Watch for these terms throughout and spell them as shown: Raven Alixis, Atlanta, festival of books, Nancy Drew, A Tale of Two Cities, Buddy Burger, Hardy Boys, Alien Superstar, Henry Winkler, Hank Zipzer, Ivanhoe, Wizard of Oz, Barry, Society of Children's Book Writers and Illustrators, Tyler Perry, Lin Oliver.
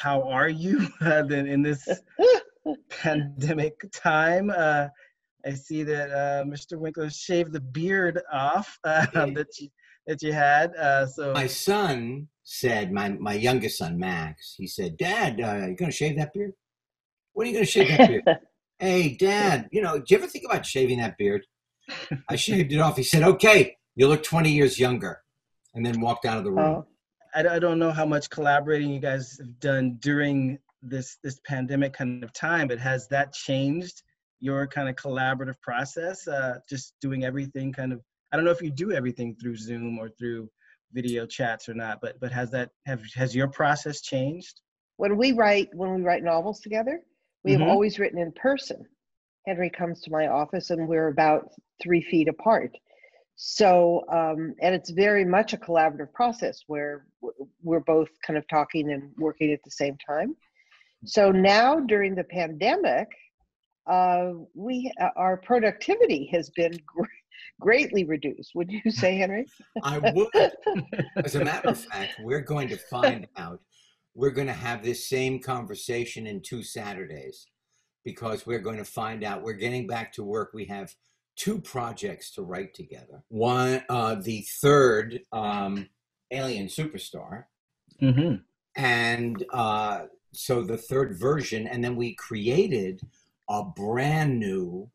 how are you in this pandemic time? I see that Mr. Winkler shaved the beard off that you had. So my son said, my youngest son, Max, he said, Dad, are you going to shave that beard? When are you going to shave that beard? Hey, Dad, you know, do you ever think about shaving that beard? I shaved it off. He said, okay, you look 20 years younger, and then walked out of the room. I don't know how much collaborating you guys have done during this pandemic kind of time, but has that changed your kind of collaborative process? Just doing everything kind of, I don't know if you do everything through Zoom or through video chats or not, but has your process changed? When we write novels together, we have always written in person. Henry comes to my office and we're about 3 feet apart. So, and it's very much a collaborative process where we're both kind of talking and working at the same time. So now during the pandemic, our productivity has been greatly reduced. Would you say, Henry? I would. As a matter of fact, we're going to find out. We're going to have this same conversation in 2 Saturdays, because we're going to find out. We're getting back to work. We have 2 projects to write together. One, the third, Alien Superstar. And so the third version, and then we created a brand new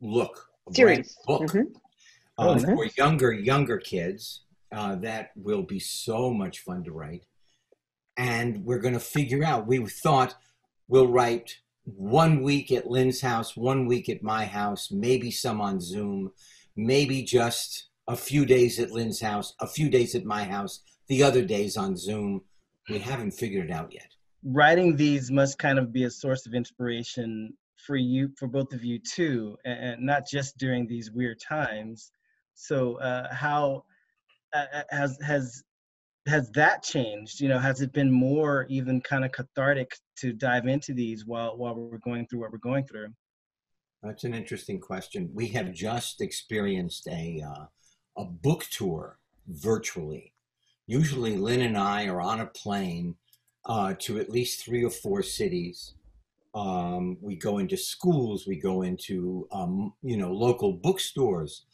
look, a series, brand book for younger kids that will be so much fun to write. And we're going to figure out, we thought we'll write 1 week at Lynn's house, 1 week at my house, maybe some on Zoom, maybe just a few days at Lynn's house, a few days at my house, the other days on Zoom. We haven't figured it out yet. Writing these must kind of be a source of inspiration for you, for both of you too, and not just during these weird times. So how has that changed? You know, has it been more even kind of cathartic to dive into these while we're going through what we're going through? That's an interesting question. We have just experienced a book tour virtually. Usually Lynn and I are on a plane to at least 3 or 4 cities. We go into schools, we go into, you know, local bookstores.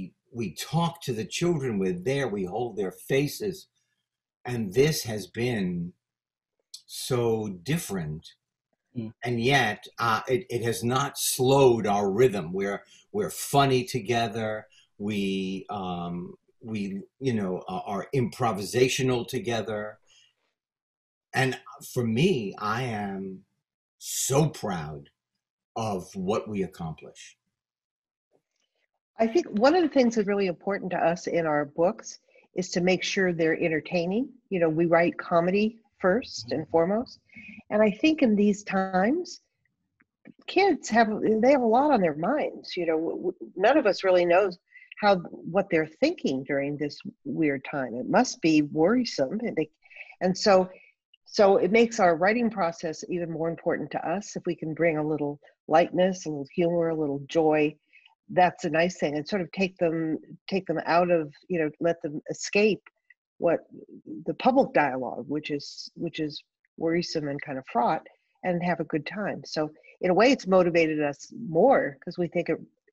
We talk to the children, we're there, we hold their faces. And this has been so different. And yet it has not slowed our rhythm. We're funny together. We you know, are improvisational together. And for me, I am so proud of what we accomplish. I think one of the things that's really important to us in our books is to make sure they're entertaining. You know, we write comedy first and foremost. And I think in these times, kids have a lot on their minds. You know, none of us really knows what they're thinking during this weird time. It must be worrisome. So it makes our writing process even more important to us. If we can bring a little lightness, a little humor, a little joy, that's a nice thing, and sort of take them out of, you know, let them escape what the public dialogue, which is worrisome and kind of fraught, and have a good time. So in a way, it's motivated us more because we think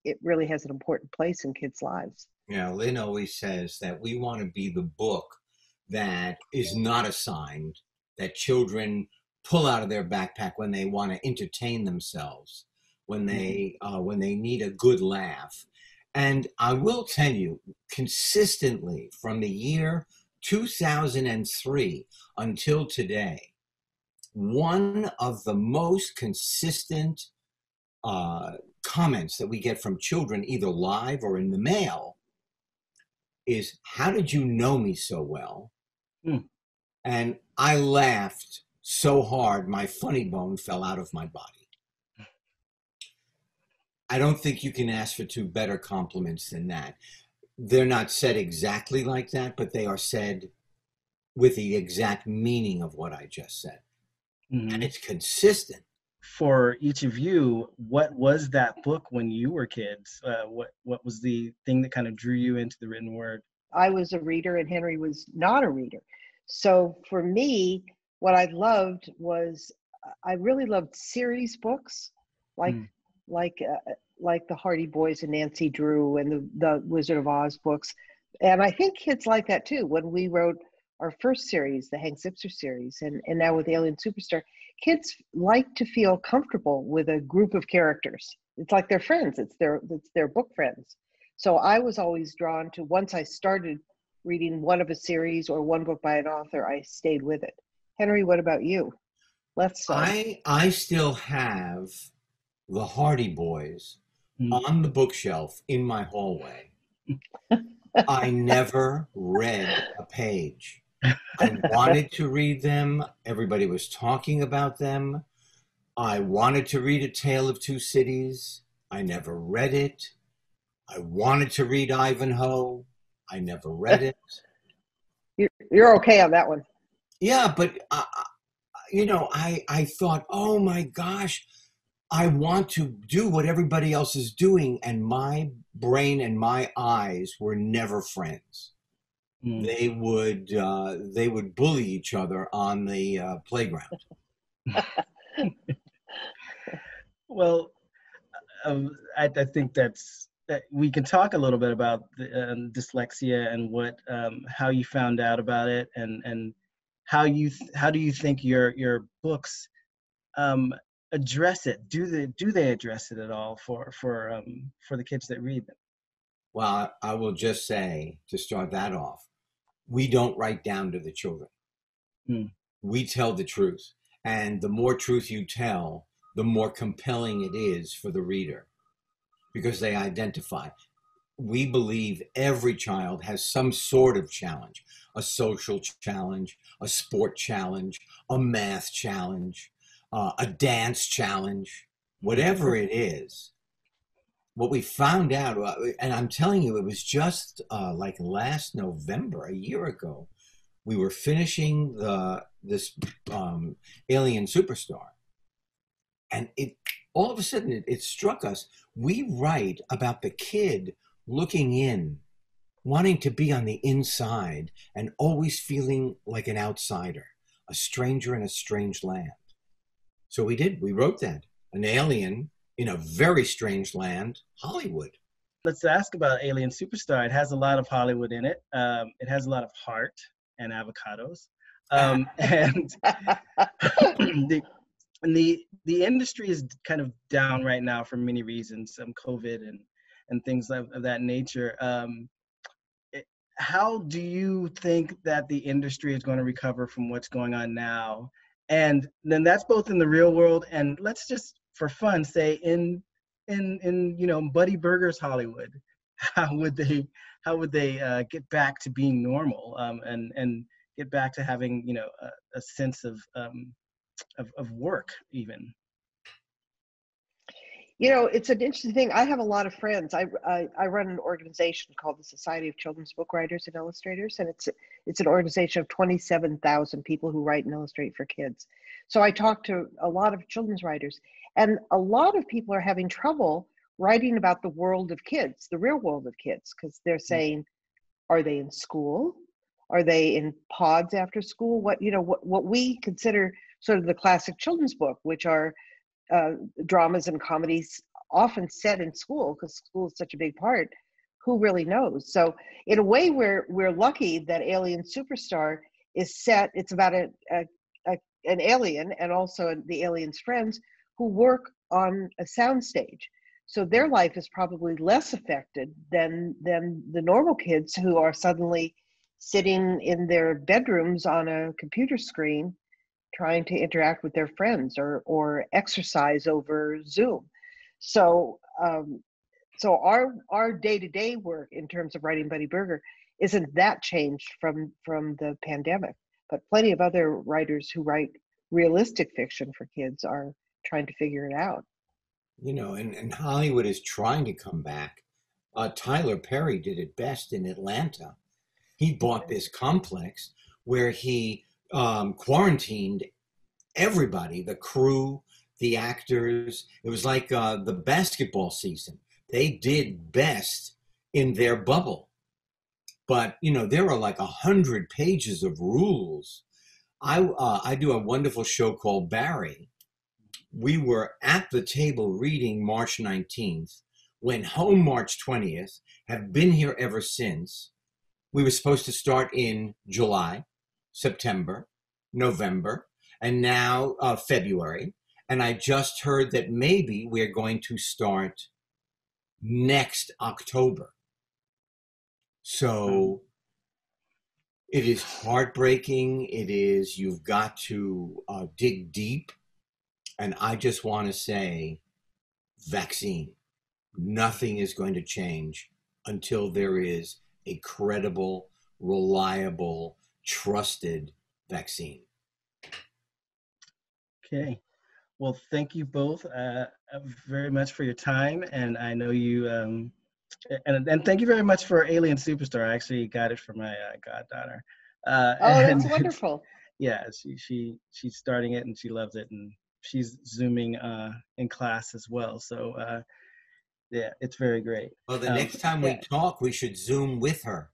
it really has an important place in kids' lives. Yeah, Lynn always says that we want to be the book that is not assigned, that children pull out of their backpack when they want to entertain themselves, when they need a good laugh. And I will tell you, consistently from the year 2003 until today, one of the most consistent comments that we get from children, either live or in the mail, is, how did you know me so well? And I laughed so hard, my funny bone fell out of my body. I don't think you can ask for 2 better compliments than that. They're not said exactly like that, but they are said with the exact meaning of what I just said. And it's consistent. For each of you, what was that book when you were kids? What was the thing that kind of drew you into the written word? I was a reader and Henry was not a reader. So for me, what I loved was I really loved series books, like the Hardy Boys and Nancy Drew and the Wizard of Oz books. And I think kids like that too. When we wrote our first series, the Hank Zipzer series, and now with Alien Superstar, kids like to feel comfortable with a group of characters. It's like their friends, it's their book friends. So I was always drawn to, once I started reading one of a series or one book by an author, I stayed with it. Henry, what about you? I still have the Hardy Boys on the bookshelf in my hallway. I never read a page. I wanted to read them. Everybody was talking about them. I wanted to read A Tale of Two Cities. I never read it. I wanted to read Ivanhoe. I never read it. You're okay on that one. Yeah, but, you know, I thought, oh, my gosh, I want to do what everybody else is doing. And my brain and my eyes were never friends. Mm. They would bully each other on the playground. Well, I think that we can talk a little bit about the, dyslexia and what how you found out about it, and how do you think your books address it? Do they address it at all for the kids that read them? Well, I will just say, to start that off, we don't write down to the children. Mm. We tell the truth. And the more truth you tell, the more compelling it is for the reader, because they identify. We believe every child has some sort of challenge, a social challenge, a sport challenge, a math challenge, a dance challenge, whatever it is. What we found out, and I'm telling you, it was just like last November, a year ago, we were finishing this Alien Superstar, and it all of a sudden it struck us. We write about the kid looking in, wanting to be on the inside, and always feeling like an outsider, a stranger in a strange land. So we did. We wrote that, an alien in a very strange land, Hollywood. Let's ask about Alien Superstar. It has a lot of Hollywood in it. It has a lot of heart and avocados. And the industry is kind of down right now for many reasons, COVID and things of that nature. How do you think that the industry is going to recover from what's going on now? And then that's both in the real world and, let's just for fun say, in you know, Buddy Burger's Hollywood. How would they get back to being normal and get back to having, you know, a sense of work even? You know, it's an interesting thing. I have a lot of friends. I run an organization called the Society of Children's Book Writers and Illustrators, and it's an organization of 27,000 people who write and illustrate for kids. So I talk to a lot of children's writers, and a lot of people are having trouble writing about the world of kids, the real world of kids, because they're saying, are they in school? Are they in pods after school? What we consider sort of the classic children's book, which are dramas and comedies often set in school, because school is such a big part. Who really knows? So in a way, we're lucky that Alien Superstar is set. It's about an alien and also the alien's friends who work on a soundstage. So their life is probably less affected than the normal kids who are suddenly sitting in their bedrooms on a computer screen trying to interact with their friends or exercise over Zoom. So so our day-to-day work in terms of writing Buddy Burger isn't that changed from the pandemic, but plenty of other writers who write realistic fiction for kids are trying to figure it out. You know, and Hollywood is trying to come back. Tyler Perry did it best in Atlanta. He bought this complex where he quarantined everybody, the crew, the actors. It was like the basketball season. They did best in their bubble. But, you know, there are like 100 pages of rules I do a wonderful show called Barry. We were at the table reading March 19th, went home March 20th, have been here ever since. We were supposed to start in July, September, November, and now February. And I just heard that maybe we're going to start next October. So it is heartbreaking. It is, you've got to dig deep. And I just want to say, vaccine. Nothing is going to change until there is a credible, reliable, trusted vaccine. Okay. Well, thank you both very much for your time. And I know you, and thank you very much for Alien Superstar. I actually got it for my goddaughter. Oh, that's wonderful. Yeah, she's starting it and she loves it. And she's Zooming in class as well. So yeah, it's very great. Well, the next time we talk, we should Zoom with her.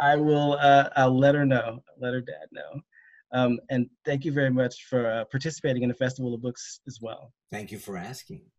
I will, I'll let her know, let her dad know. And thank you very much for participating in the Festival of Books as well. Thank you for asking.